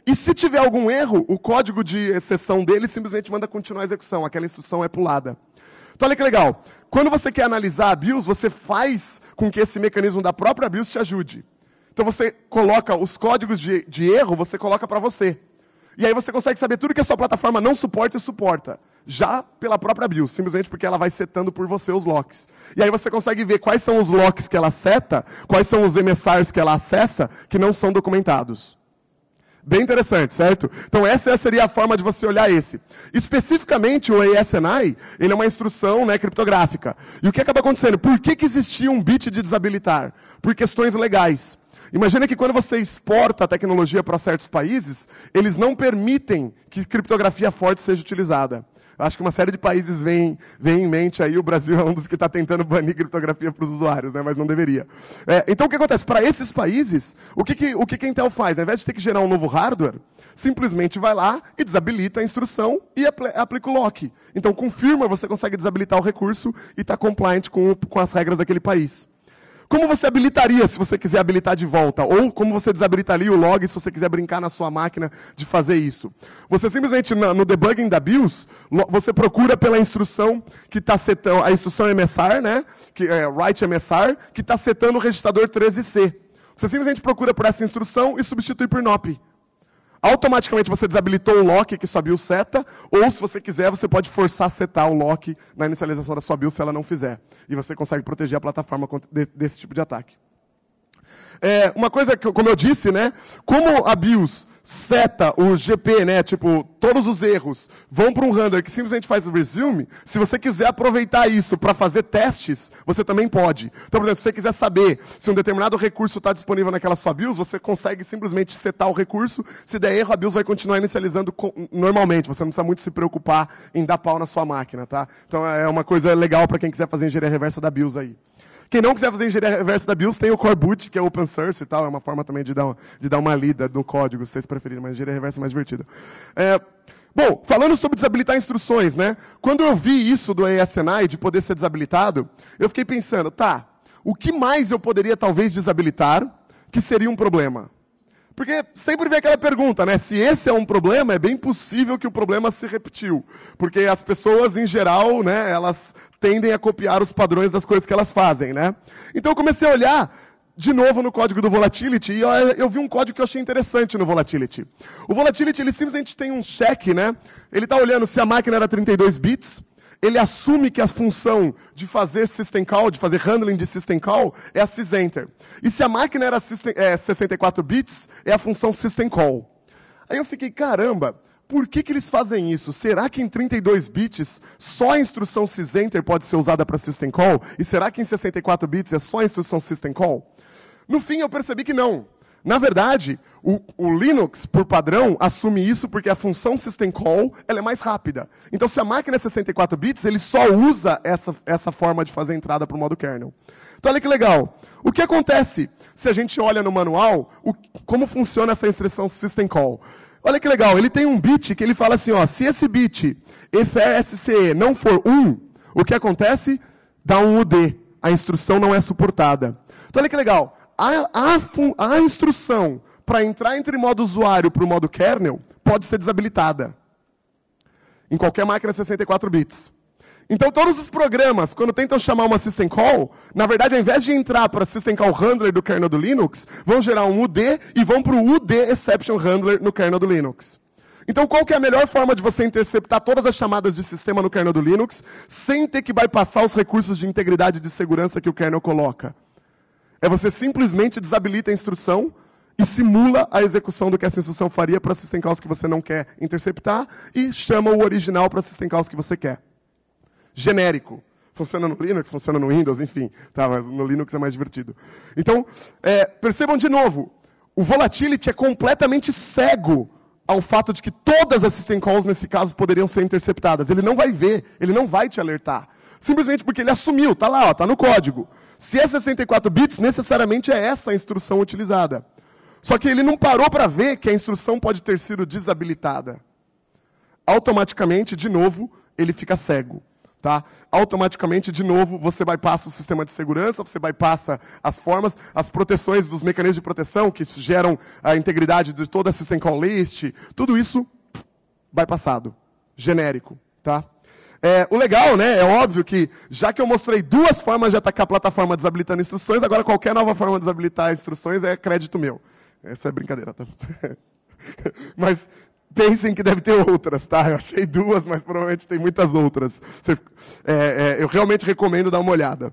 e se tiver algum erro, o código de exceção deles simplesmente manda continuar a execução, aquela instrução é pulada. Então olha que legal, quando você quer analisar a BIOS, você faz com que esse mecanismo da própria BIOS te ajude. Então você coloca os códigos de, de erro, você coloca para você. E aí você consegue saber tudo que a sua plataforma não suporta e suporta, já pela própria BIOS, simplesmente porque ela vai setando por você os locks. E aí você consegue ver quais são os locks que ela seta, quais são os M S Rs que ela acessa, que não são documentados. Bem interessante, certo? Então essa seria a forma de você olhar esse. Especificamente o A E S N I, ele é uma instrução, né, criptográfica. E o que acaba acontecendo? Por que, que existia um bit de desabilitar? Por questões legais. Imagina que quando você exporta a tecnologia para certos países, eles não permitem que criptografia forte seja utilizada. Eu acho que uma série de países vem, vem em mente aí, o Brasil é um dos que está tentando banir criptografia para os usuários, né? Mas não deveria. É, então o que acontece? Para esses países, o que, que, o que, que a Intel faz? Ao invés de ter que gerar um novo hardware, simplesmente vai lá e desabilita a instrução e apl aplica o lock. Então com firmware você consegue desabilitar o recurso e está compliant com, com as regras daquele país. Como você habilitaria se você quiser habilitar de volta? Ou como você desabilitaria o log se você quiser brincar na sua máquina de fazer isso? Você simplesmente, no debugging da BIOS, você procura pela instrução que está setando, a instrução M S R, né? Que é write M S R, que está setando o registrador treze C. Você simplesmente procura por essa instrução e substitui por N O P. Automaticamente você desabilitou o lock que sua BIOS seta, ou se você quiser, você pode forçar a setar o lock na inicialização da sua BIOS se ela não fizer. E você consegue proteger a plataforma desse tipo de ataque. É, uma coisa, que, como eu disse, né, como a BIOS seta o G P, né, tipo, todos os erros vão para um handler que simplesmente faz o resume, se você quiser aproveitar isso para fazer testes, você também pode. Então, por exemplo, se você quiser saber se um determinado recurso está disponível naquela sua BIOS, você consegue simplesmente setar o recurso, se der erro, a BIOS vai continuar inicializando normalmente, você não precisa muito se preocupar em dar pau na sua máquina, tá? Então, é uma coisa legal para quem quiser fazer engenharia reversa da BIOS aí. Quem não quiser fazer engenharia reversa da BIOS, tem o Core Boot, que é open source e tal, é uma forma também de dar uma, de dar uma lida do código, se vocês preferirem, mas engenharia reversa é mais divertida. É, bom, falando sobre desabilitar instruções, né? Quando eu vi isso do A E S N I, de poder ser desabilitado, eu fiquei pensando, tá, o que mais eu poderia talvez desabilitar que seria um problema? Porque sempre vem aquela pergunta, né? Se esse é um problema, é bem possível que o problema se repetiu. Porque as pessoas, em geral, né, elas tendem a copiar os padrões das coisas que elas fazem, né? Então eu comecei a olhar de novo no código do Volatility e eu, eu vi um código que eu achei interessante no Volatility. O Volatility, ele simplesmente tem um check, né? Ele está olhando se a máquina era trinta e dois bits, ele assume que a função de fazer system call, de fazer handling de system call, é a sysenter. E se a máquina era system, é, sessenta e quatro bits, é a função system call. Aí eu fiquei, caramba, por que, que eles fazem isso? Será que em trinta e dois bits só a instrução sysenter pode ser usada para system call? E será que em sessenta e quatro bits é só a instrução system call? No fim, eu percebi que não. Na verdade, o, o Linux, por padrão, assume isso porque a função system call ela é mais rápida. Então, se a máquina é sessenta e quatro bits, ele só usa essa, essa forma de fazer entrada para o modo kernel. Então, olha que legal. O que acontece se a gente olha no manual o, como funciona essa instrução system call? Olha que legal. Ele tem um bit que ele fala assim, ó, se esse bit F R S C E não for um, o que acontece? Dá um U D. A instrução não é suportada. Então, olha que legal. A, a, a instrução para entrar entre modo usuário para o modo kernel pode ser desabilitada. Em qualquer máquina sessenta e quatro bits. Então todos os programas, quando tentam chamar uma system call, na verdade ao invés de entrar para system call handler do kernel do Linux, vão gerar um U D e vão para o U D exception handler no kernel do Linux. Então qual que é a melhor forma de você interceptar todas as chamadas de sistema no kernel do Linux sem ter que bypassar os recursos de integridade e de segurança que o kernel coloca? É você simplesmente desabilita a instrução e simula a execução do que essa instrução faria para system calls que você não quer interceptar e chama o original para system calls que você quer. Genérico. Funciona no Linux, funciona no Windows, enfim. Tá, mas no Linux é mais divertido. Então, é, percebam de novo, o Volatility é completamente cego ao fato de que todas as system calls, nesse caso, poderiam ser interceptadas. Ele não vai ver, ele não vai te alertar. Simplesmente porque ele assumiu, está lá, está no código. Se é sessenta e quatro bits, necessariamente é essa a instrução utilizada. Só que ele não parou para ver que a instrução pode ter sido desabilitada. Automaticamente, de novo, ele fica cego. Tá? Automaticamente, de novo, você bypassa o sistema de segurança, você bypassa as formas, as proteções dos mecanismos de proteção que geram a integridade de toda a system call list, tudo isso bypassado, genérico. Tá? É, o legal, né, é óbvio que, já que eu mostrei duas formas de atacar a plataforma desabilitando instruções, agora qualquer nova forma de desabilitar instruções é crédito meu. Essa é brincadeira, tá? Mas pensem que deve ter outras, tá? Eu achei duas, mas provavelmente tem muitas outras. Vocês, é, é, eu realmente recomendo dar uma olhada.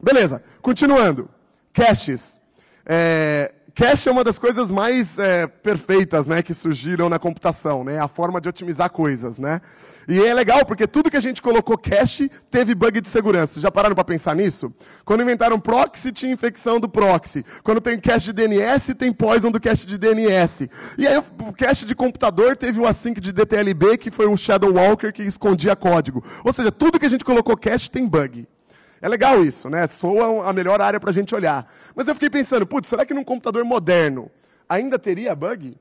Beleza, continuando. Caches. É, cache é uma das coisas mais é, perfeitas, né, que surgiram na computação, né? A forma de otimizar coisas, né? E é legal porque tudo que a gente colocou cache teve bug de segurança. Já pararam para pensar nisso? Quando inventaram proxy, tinha infecção do proxy. Quando tem cache de D N S, tem poison do cache de D N S. E aí o cache de computador teve o async de D T L B, que foi o Shadow Walker que escondia código. Ou seja, tudo que a gente colocou cache tem bug. É legal isso, né? Soa a melhor área para a gente olhar. Mas eu fiquei pensando, putz, será que num computador moderno ainda teria bug?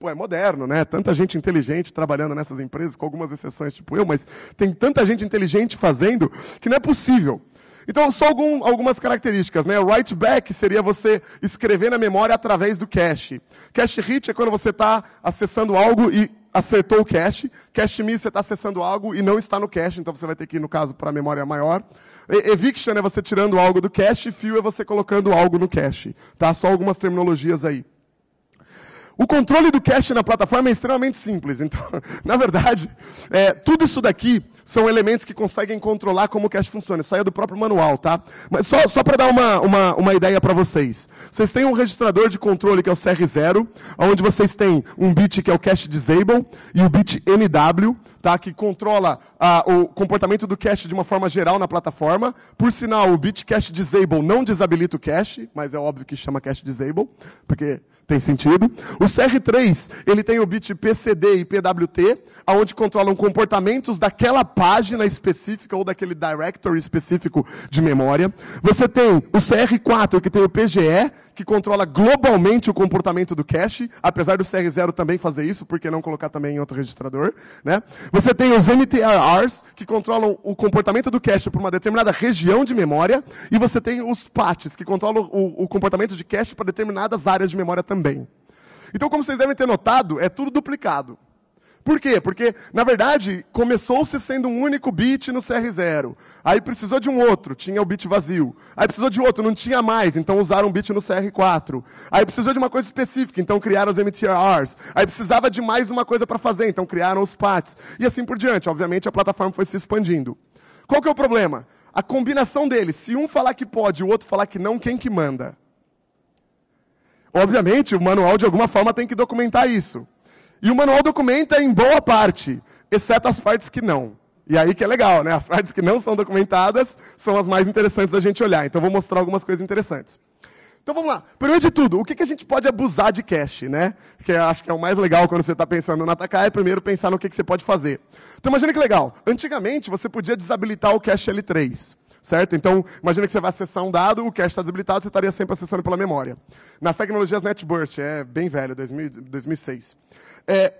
Pô, é moderno, né? Tanta gente inteligente trabalhando nessas empresas, com algumas exceções tipo eu, mas tem tanta gente inteligente fazendo que não é possível. Então, só algum, algumas características, né? Write back seria você escrever na memória através do cache. Cache hit é quando você está acessando algo e acertou o cache. Cache miss, você está acessando algo e não está no cache, então você vai ter que ir, no caso, para a memória maior. Eviction é você tirando algo do cache, fill é você colocando algo no cache. Tá? Só algumas terminologias aí. O controle do cache na plataforma é extremamente simples. Então, na verdade, é, tudo isso daqui são elementos que conseguem controlar como o cache funciona. Isso aí é do próprio manual, tá? Mas só, só para dar uma, uma, uma ideia para vocês. Vocês têm um registrador de controle, que é o C R zero, onde vocês têm um bit que é o cache disable e o bit N W, tá? Que controla a, o comportamento do cache de uma forma geral na plataforma. Por sinal, o bit cache disable não desabilita o cache, mas é óbvio que chama cache disable, porque... Tem sentido? O C R três, ele tem o bit P C D e P W T, onde controlam comportamentos daquela página específica ou daquele directory específico de memória. Você tem o C R quatro, que tem o P G E, que controla globalmente o comportamento do cache, apesar do C R zero também fazer isso, porque não colocar também em outro registrador, né? Você tem os M T R Rs, que controlam o comportamento do cache para uma determinada região de memória, e você tem os P A Ts, que controlam o, o comportamento de cache para determinadas áreas de memória também. Também. Então, como vocês devem ter notado, é tudo duplicado. Por quê? Porque, na verdade, começou-se sendo um único bit no C R zero. Aí precisou de um outro, tinha o bit vazio. Aí precisou de outro, não tinha mais, então usaram um bit no C R quatro. Aí precisou de uma coisa específica, então criaram os M T R Rs. Aí precisava de mais uma coisa para fazer, então criaram os P A Ts. E assim por diante. Obviamente, a plataforma foi se expandindo. Qual que é o problema? A combinação deles. Se um falar que pode e o outro falar que não, quem que manda? Obviamente, o manual, de alguma forma, tem que documentar isso. E o manual documenta em boa parte, exceto as partes que não. E aí que é legal, né? As partes que não são documentadas são as mais interessantes da gente olhar. Então, vou mostrar algumas coisas interessantes. Então, vamos lá. Primeiro de tudo, o que a gente pode abusar de cache, né? Que eu acho que é o mais legal quando você está pensando em atacar, é primeiro pensar no que você pode fazer. Então, imagina que legal. Antigamente, você podia desabilitar o cache L três. Certo? Então, imagina que você vai acessar um dado, o cache está desabilitado, você estaria sempre acessando pela memória. Nas tecnologias NetBurst, é bem velho, dois mil, dois mil e seis. É,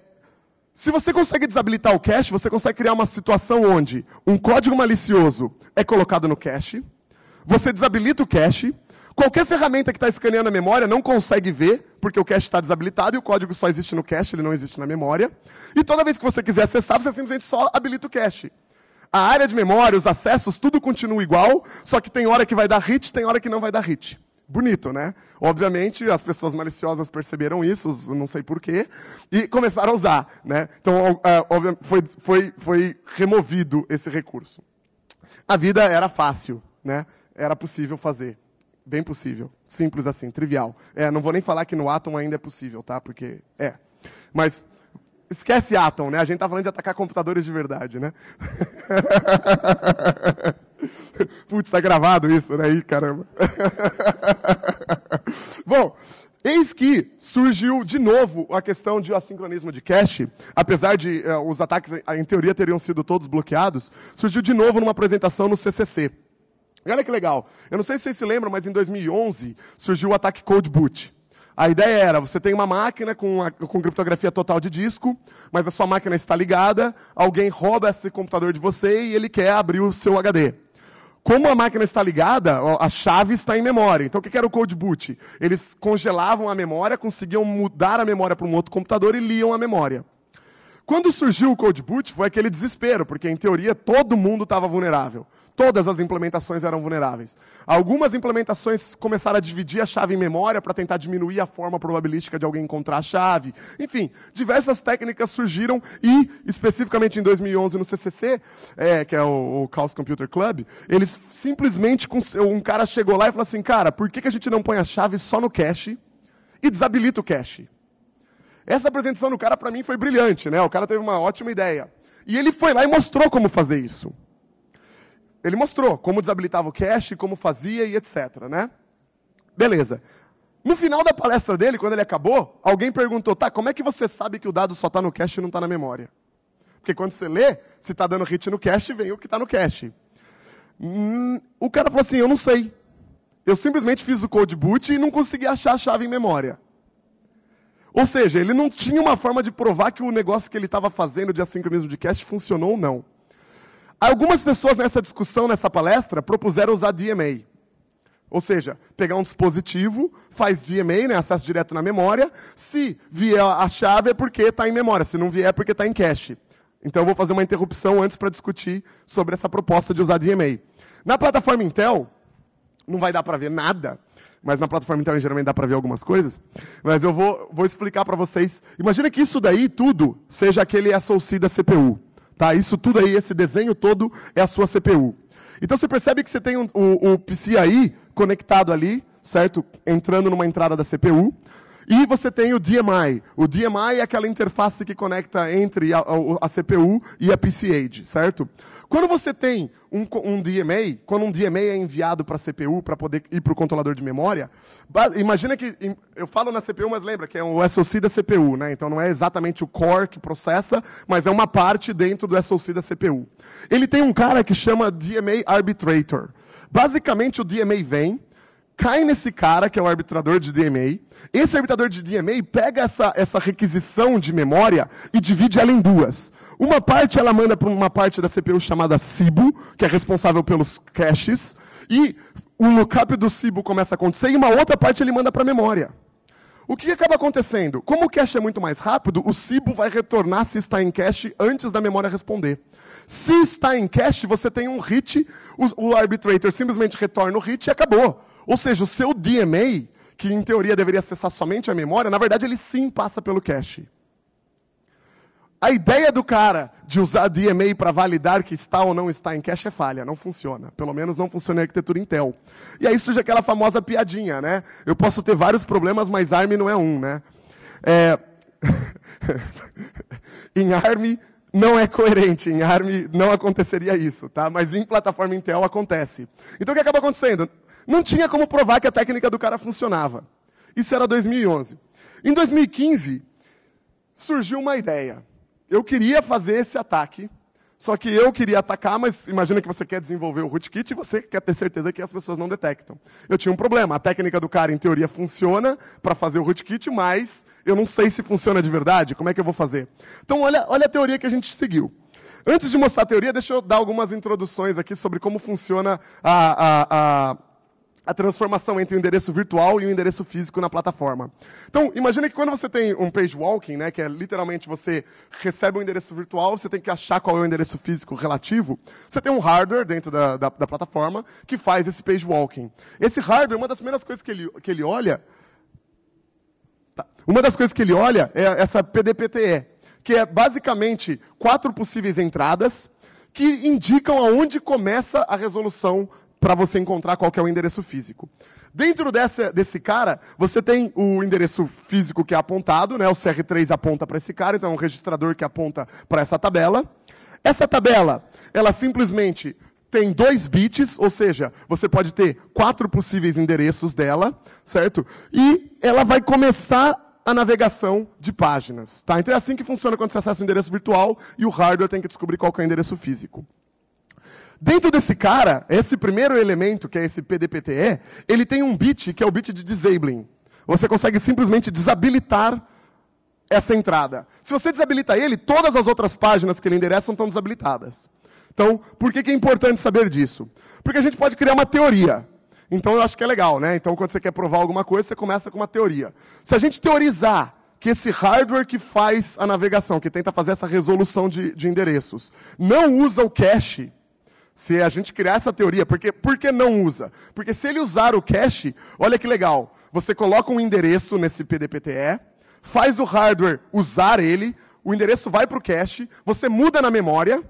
se você consegue desabilitar o cache, você consegue criar uma situação onde um código malicioso é colocado no cache, você desabilita o cache, qualquer ferramenta que está escaneando a memória não consegue ver, porque o cache está desabilitado e o código só existe no cache, ele não existe na memória. E toda vez que você quiser acessar, você simplesmente só habilita o cache. A área de memória, os acessos, tudo continua igual, só que tem hora que vai dar hit, tem hora que não vai dar hit. Bonito, né? Obviamente, as pessoas maliciosas perceberam isso, não sei porquê, e começaram a usar, né? Então, foi, foi, foi removido esse recurso. A vida era fácil, né? Era possível fazer. Bem possível. Simples assim, trivial. É, não vou nem falar que no Atom ainda é possível, tá? Porque é. Mas... Esquece Atom, né? A gente tá falando de atacar computadores de verdade, né? Putz, tá gravado isso, né? Ih, caramba. Bom, eis que surgiu de novo a questão de assincronismo de cache, apesar de uh, os ataques, em teoria, teriam sido todos bloqueados, surgiu de novo numa apresentação no C C C. E olha que legal. Eu não sei se vocês se lembram, mas em dois mil e onze surgiu o ataque Cold Boot. A ideia era, você tem uma máquina com, a, com criptografia total de disco, mas a sua máquina está ligada, alguém rouba esse computador de você e ele quer abrir o seu H D. Como a máquina está ligada, a chave está em memória. Então, o que era o Cold Boot? Eles congelavam a memória, conseguiam mudar a memória para um outro computador e liam a memória. Quando surgiu o Cold Boot, foi aquele desespero, porque, em teoria, todo mundo estava vulnerável. Todas as implementações eram vulneráveis. Algumas implementações começaram a dividir a chave em memória para tentar diminuir a forma probabilística de alguém encontrar a chave. Enfim, diversas técnicas surgiram e, especificamente em dois mil e onze, no C C C, é, que é o, o Chaos Computer Club, eles simplesmente, um cara chegou lá e falou assim, cara, por que, que a gente não põe a chave só no cache e desabilita o cache? Essa apresentação do cara, para mim, foi brilhante, né? O cara teve uma ótima ideia. E ele foi lá e mostrou como fazer isso. Ele mostrou como desabilitava o cache, como fazia e etcétera, né? Beleza. No final da palestra dele, quando ele acabou, alguém perguntou, tá, como é que você sabe que o dado só está no cache e não está na memória? Porque quando você lê, se está dando hit no cache, vem o que está no cache. Hum, o cara falou assim, eu não sei. Eu simplesmente fiz o Cold Boot e não consegui achar a chave em memória. Ou seja, ele não tinha uma forma de provar que o negócio que ele estava fazendo de assincronismo de cache funcionou ou não. Algumas pessoas nessa discussão, nessa palestra, propuseram usar D M A. Ou seja, pegar um dispositivo, faz D M A, né, acesso direto na memória, se vier a chave é porque está em memória, se não vier é porque está em cache. Então eu vou fazer uma interrupção antes para discutir sobre essa proposta de usar D M A. Na plataforma Intel, não vai dar para ver nada, mas na plataforma Intel geralmente dá para ver algumas coisas, mas eu vou, vou explicar para vocês. Imagina que isso daí tudo seja aquele S O C da C P U. Tá? Isso tudo aí, esse desenho todo é a sua C P U. Então você percebe que você tem um, o, o P C I conectado ali, certo? Entrando numa entrada da C P U. E você tem o D M I. O D M I é aquela interface que conecta entre a, a, a C P U e a P C H, certo? Quando você tem um, um D M A, quando um D M A é enviado para a C P U para poder ir para o controlador de memória, imagina que, eu falo na C P U, mas lembra que é o S O C da C P U, né? Então não é exatamente o core que processa, mas é uma parte dentro do S O C da C P U. Ele tem um cara que chama D M A Arbitrator. Basicamente o D M A vem, cai nesse cara, que é o arbitrador de D M A. Esse arbitrador de D M A pega essa, essa requisição de memória e divide ela em duas. Uma parte ela manda para uma parte da C P U chamada C I B O, que é responsável pelos caches, e o lookup do C I B O começa a acontecer, e uma outra parte ele manda para a memória. O que acaba acontecendo? Como o cache é muito mais rápido, o C I B O vai retornar se está em cache antes da memória responder. Se está em cache, você tem um hit, o, o arbitrator simplesmente retorna o hit e acabou. Ou seja, o seu D M A, que em teoria deveria acessar somente a memória, na verdade ele sim passa pelo cache. A ideia do cara de usar D M A para validar que está ou não está em cache é falha, não funciona. Pelo menos não funciona na arquitetura Intel. E aí surge aquela famosa piadinha, né? Eu posso ter vários problemas, mas A R M não é um, né? É... em A R M não é coerente, em A R M não aconteceria isso, tá? Mas em plataforma Intel acontece. Então o que acaba acontecendo? Não tinha como provar que a técnica do cara funcionava. Isso era dois mil e onze. Em dois mil e quinze, surgiu uma ideia. Eu queria fazer esse ataque, só que eu queria atacar, mas imagina que você quer desenvolver o rootkit e você quer ter certeza que as pessoas não detectam. Eu tinha um problema. A técnica do cara, em teoria, funciona para fazer o rootkit, mas eu não sei se funciona de verdade. Como é que eu vou fazer? Então, olha, olha a teoria que a gente seguiu. Antes de mostrar a teoria, deixa eu dar algumas introduções aqui sobre como funciona a... a, a a transformação entre o endereço virtual e o endereço físico na plataforma. Então, imagina que quando você tem um page walking, né, que é literalmente você recebe um endereço virtual, você tem que achar qual é o endereço físico relativo, você tem um hardware dentro da, da, da plataforma que faz esse page walking. Esse hardware, uma das primeiras coisas que ele, que ele olha, tá, uma das coisas que ele olha é essa P D P T E, que é basicamente quatro possíveis entradas que indicam aonde começa a resolução para você encontrar qual que é o endereço físico. Dentro dessa, desse cara, você tem o endereço físico que é apontado, né? O C R três aponta para esse cara, então é um registrador que aponta para essa tabela. Essa tabela, ela simplesmente tem dois bits, ou seja, você pode ter quatro possíveis endereços dela, certo? E ela vai começar a navegação de páginas. Tá? Então é assim que funciona quando você acessa o endereço virtual e o hardware tem que descobrir qual que é o endereço físico. Dentro desse cara, esse primeiro elemento, que é esse P D P T E, ele tem um bit, que é o bit de disabling. Você consegue simplesmente desabilitar essa entrada. Se você desabilita ele, todas as outras páginas que ele endereça estão desabilitadas. Então, por que que é importante saber disso? Porque a gente pode criar uma teoria. Então, eu acho que é legal, né? Então, quando você quer provar alguma coisa, você começa com uma teoria. Se a gente teorizar que esse hardware que faz a navegação, que tenta fazer essa resolução de, de endereços, não usa o cache, se a gente criar essa teoria, porque, por que não usa? Porque se ele usar o cache, olha que legal, você coloca um endereço nesse P D P T E, faz o hardware usar ele, o endereço vai para o cache, você muda na memória,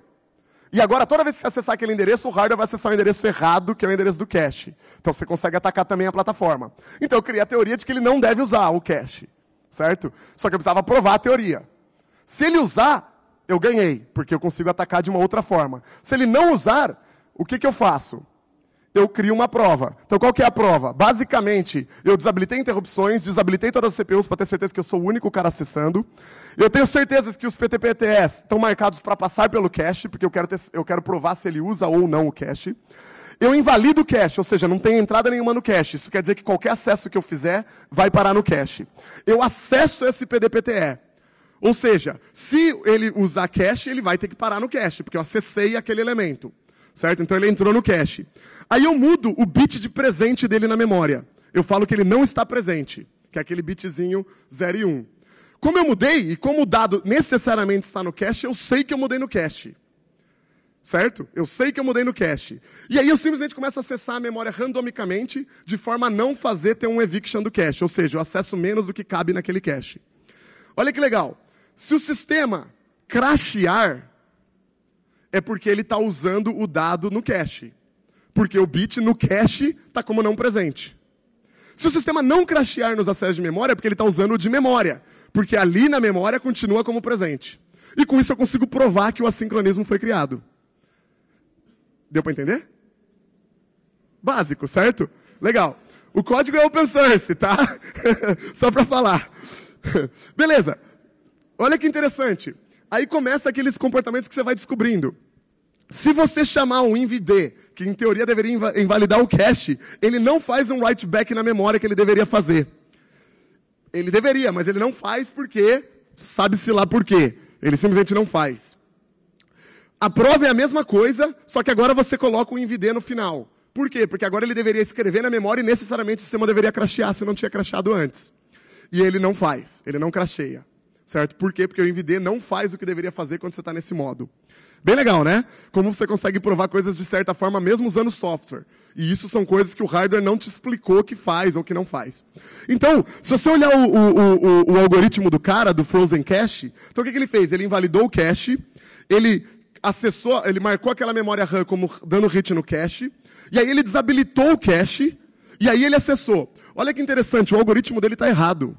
e agora toda vez que você acessar aquele endereço, o hardware vai acessar o endereço errado, que é o endereço do cache. Então você consegue atacar também a plataforma. Então eu criei a teoria de que ele não deve usar o cache, certo? Só que eu precisava provar a teoria. Se ele usar, eu ganhei, porque eu consigo atacar de uma outra forma. Se ele não usar, o que que eu faço? Eu crio uma prova. Então, qual que é a prova? Basicamente, eu desabilitei interrupções, desabilitei todas as C P Us para ter certeza que eu sou o único cara acessando. Eu tenho certeza que os P T P T Es estão marcados para passar pelo cache, porque eu quero, ter, eu quero provar se ele usa ou não o cache. Eu invalido o cache, ou seja, não tem entrada nenhuma no cache. Isso quer dizer que qualquer acesso que eu fizer vai parar no cache. Eu acesso esse P D P T E. Ou seja, se ele usar cache, ele vai ter que parar no cache, porque eu acessei aquele elemento, certo? Então ele entrou no cache. Aí eu mudo o bit de presente dele na memória. Eu falo que ele não está presente, que é aquele bitzinho zero e um. Como eu mudei, e como o dado necessariamente está no cache, eu sei que eu mudei no cache, certo? Eu sei que eu mudei no cache. E aí eu simplesmente começo a acessar a memória randomicamente, de forma a não fazer ter um eviction do cache, ou seja, eu acesso menos do que cabe naquele cache. Olha que legal. Se o sistema crashear, é porque ele está usando o dado no cache. Porque o bit no cache está como não presente. Se o sistema não crashear nos acessos de memória, é porque ele está usando o de memória. Porque ali na memória continua como presente. E com isso eu consigo provar que o assincronismo foi criado. Deu para entender? Básico, certo? Legal. O código é open source, tá? Só para falar. Beleza. Olha que interessante. Aí começa aqueles comportamentos que você vai descobrindo. Se você chamar um I N V D, que em teoria deveria inv invalidar o cache, ele não faz um write back na memória que ele deveria fazer. Ele deveria, mas ele não faz porque, sabe-se lá por quê. Ele simplesmente não faz. A prova é a mesma coisa, só que agora você coloca o I N V D no final. Por quê? Porque agora ele deveria escrever na memória e necessariamente o sistema deveria crashear se não tinha crashado antes. E ele não faz, ele não crasheia. Certo? Por quê? Porque o I N V D não faz o que deveria fazer quando você está nesse modo. Bem legal, né? Como você consegue provar coisas de certa forma, mesmo usando software. E isso são coisas que o hardware não te explicou que faz ou que não faz. Então, se você olhar o, o, o, o algoritmo do cara, do Frozen Cache, então o que que ele fez? Ele invalidou o cache, ele acessou, ele marcou aquela memória RAM como dando hit no cache, e aí ele desabilitou o cache, e aí ele acessou. Olha que interessante, o algoritmo dele está errado.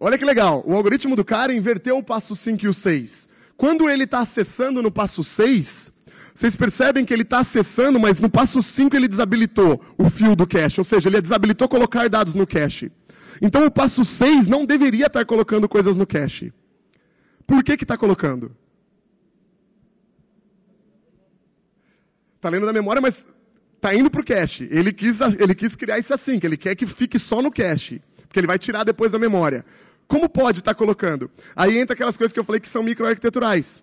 Olha que legal, o algoritmo do cara inverteu o passo cinco e o seis. Quando ele está acessando no passo seis, vocês percebem que ele está acessando, mas no passo cinco ele desabilitou o fio do cache, ou seja, ele desabilitou colocar dados no cache. Então o passo seis não deveria estar colocando coisas no cache. Por que que está colocando? Está lendo na memória, mas está indo para o cache. Ele quis, ele quis criar isso assim, que ele quer que fique só no cache, porque ele vai tirar depois da memória. Como pode estar colocando? Aí entra aquelas coisas que eu falei que são microarquiteturais.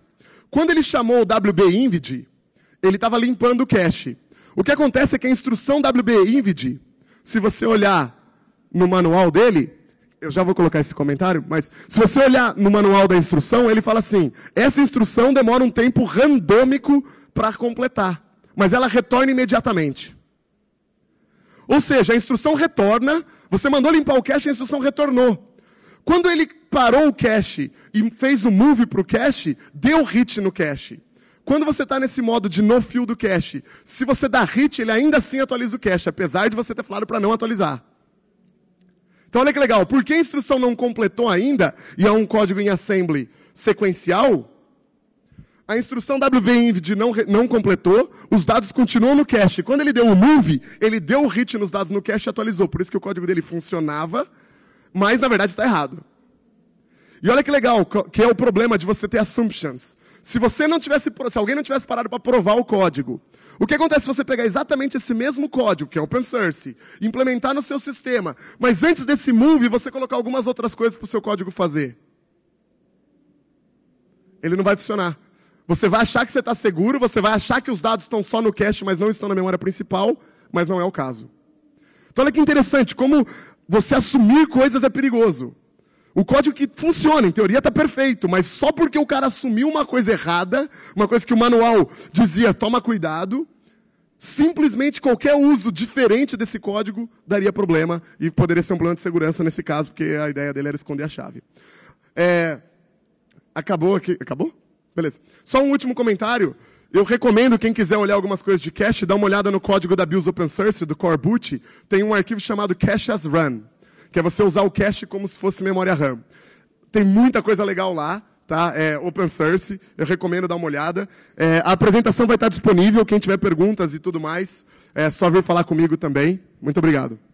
Quando ele chamou o W B I N V D, ele estava limpando o cache. O que acontece é que a instrução W B I N V D, se você olhar no manual dele, eu já vou colocar esse comentário, mas se você olhar no manual da instrução, ele fala assim, essa instrução demora um tempo randômico para completar, mas ela retorna imediatamente. Ou seja, a instrução retorna, você mandou limpar o cache e a instrução retornou. Quando ele parou o cache e fez o move para o cache, deu hit no cache. Quando você está nesse modo de no fio do cache, se você dá hit, ele ainda assim atualiza o cache, apesar de você ter falado para não atualizar. Então olha que legal, porque a instrução não completou ainda, e é um código em assembly sequencial, a instrução W B I N V D não, não completou, os dados continuam no cache. Quando ele deu o move, ele deu o hit nos dados no cache e atualizou, por isso que o código dele funcionava, mas, na verdade, está errado. E olha que legal, que é o problema de você ter assumptions. Se, você não tivesse, se alguém não tivesse parado para provar o código, O que acontece se você pegar exatamente esse mesmo código, que é open source, e implementar no seu sistema, mas antes desse move, você colocar algumas outras coisas para o seu código fazer? Ele não vai funcionar. Você vai achar que você está seguro, você vai achar que os dados estão só no cache, mas não estão na memória principal, mas não é o caso. Então, olha que interessante, como você assumir coisas é perigoso. O código que funciona, em teoria, está perfeito, mas só porque o cara assumiu uma coisa errada, uma coisa que o manual dizia, toma cuidado, simplesmente qualquer uso diferente desse código daria problema e poderia ser um problema de segurança nesse caso, porque a ideia dele era esconder a chave. É... Acabou aqui? Acabou? Beleza. Só um último comentário. Eu recomendo, quem quiser olhar algumas coisas de cache, dá uma olhada no código da BIOS Open Source, do Core Boot. Tem um arquivo chamado Cache as Run, que é você usar o cache como se fosse memória RAM. Tem muita coisa legal lá, tá? É open source, eu recomendo dar uma olhada. É, a apresentação vai estar disponível, quem tiver perguntas e tudo mais, é só vir falar comigo também. Muito obrigado.